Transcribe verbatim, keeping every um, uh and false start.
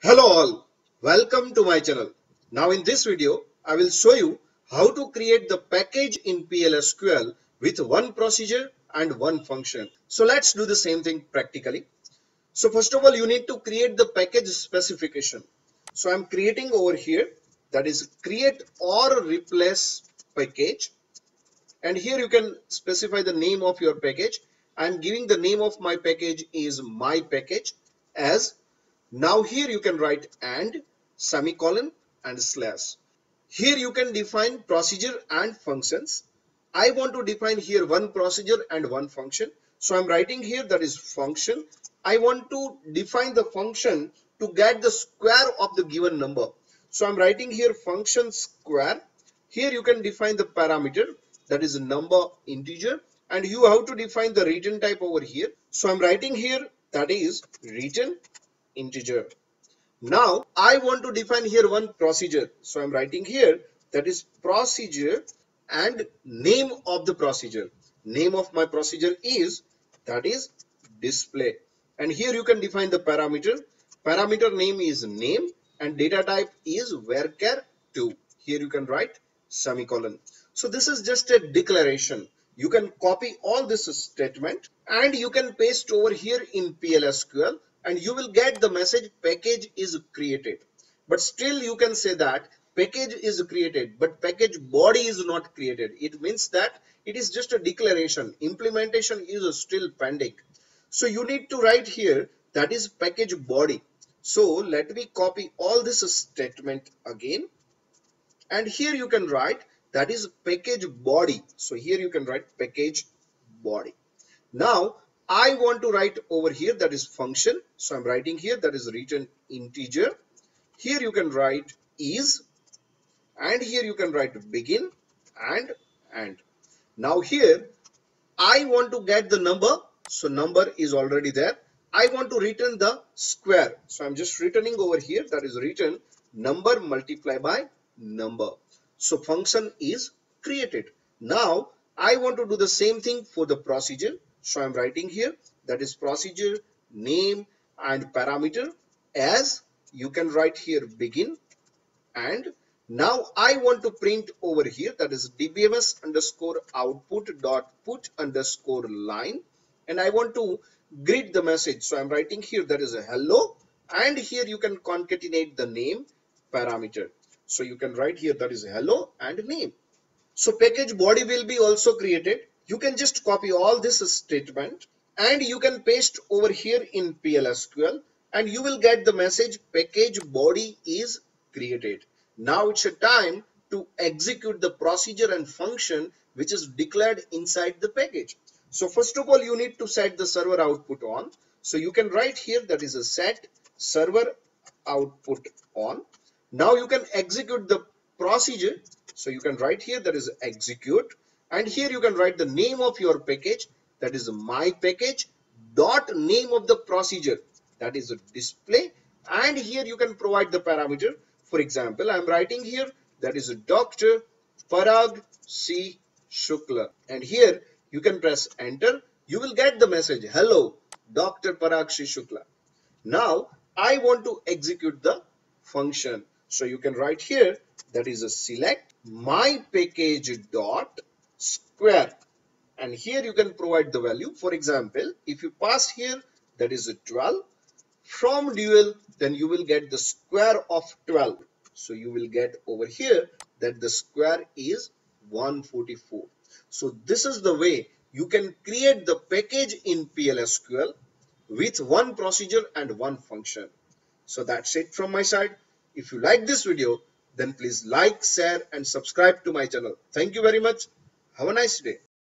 Hello all, welcome to my channel. Now in this video, I will show you how to create the package in P L S Q L with one procedure and one function. So let's do the same thing practically. So first of all, you need to create the package specification. So I'm creating over here, that is create or replace package. And here you can specify the name of your package. I'm giving the name of my package is my package as. Now here you can write and, semicolon and slash. Here you can define procedure and functions. I want to define here one procedure and one function. So I'm writing here that is function. I want to define the function to get the square of the given number. So I'm writing here function square. Here you can define the parameter that is number integer. And you have to define the return type over here. So I'm writing here that is return integer. Now I want to define here one procedure. So I'm writing here that is procedure and name of the procedure. Name of my procedure is that is display. And here you can define the parameter. Parameter name is name and data type is varchar two. Here you can write semicolon. So this is just a declaration. You can copy all this statement and you can paste over here in P L S Q L. And you will get the message package is created. But still you can say that package is created, but package body is not created. It means that it is just a declaration. Implementation is still pending. So you need to write here that is package body. So let me copy all this statement again. And here you can write that is package body. So here you can write package body. Now I want to write over here that is function. So I'm writing here that is return integer. Here you can write is and here you can write begin and end. Now here I want to get the number. So number is already there. I want to return the square. So I'm just returning over here that is return number multiplied by number. So function is created. Now I want to do the same thing for the procedure. So I'm writing here that is procedure, name and parameter as. You can write here begin and. Now I want to print over here that is D B M S underscore output dot put underscore line. And I want to grid the message. So I'm writing here that is a hello. And here you can concatenate the name parameter. So you can write here that is hello and name. So package body will be also created. You can just copy all this statement and you can paste over here in P L S Q L and you will get the message package body is created. Now it's a time to execute the procedure and function which is declared inside the package. So first of all, you need to set the server output on. So you can write here that is a set server output on. Now you can execute the procedure. So you can write here that is execute. And here you can write the name of your package, that is my package, dot name of the procedure, that is a display. And here you can provide the parameter. For example, I'm writing here, that is Doctor Parag C Shukla. And here you can press enter. You will get the message, hello, Doctor Parag C Shukla. Now I want to execute the function. So you can write here, that is a select my package dot square. And here you can provide the value. For example, if you pass here that is a twelve from dual, then you will get the square of twelve. So you will get over here that the square is one forty-four. So this is the way you can create the package in P L S Q L with one procedure and one function. So that's it from my side. If you like this video, then please like, share and subscribe to my channel. Thank you very much. Have a nice day.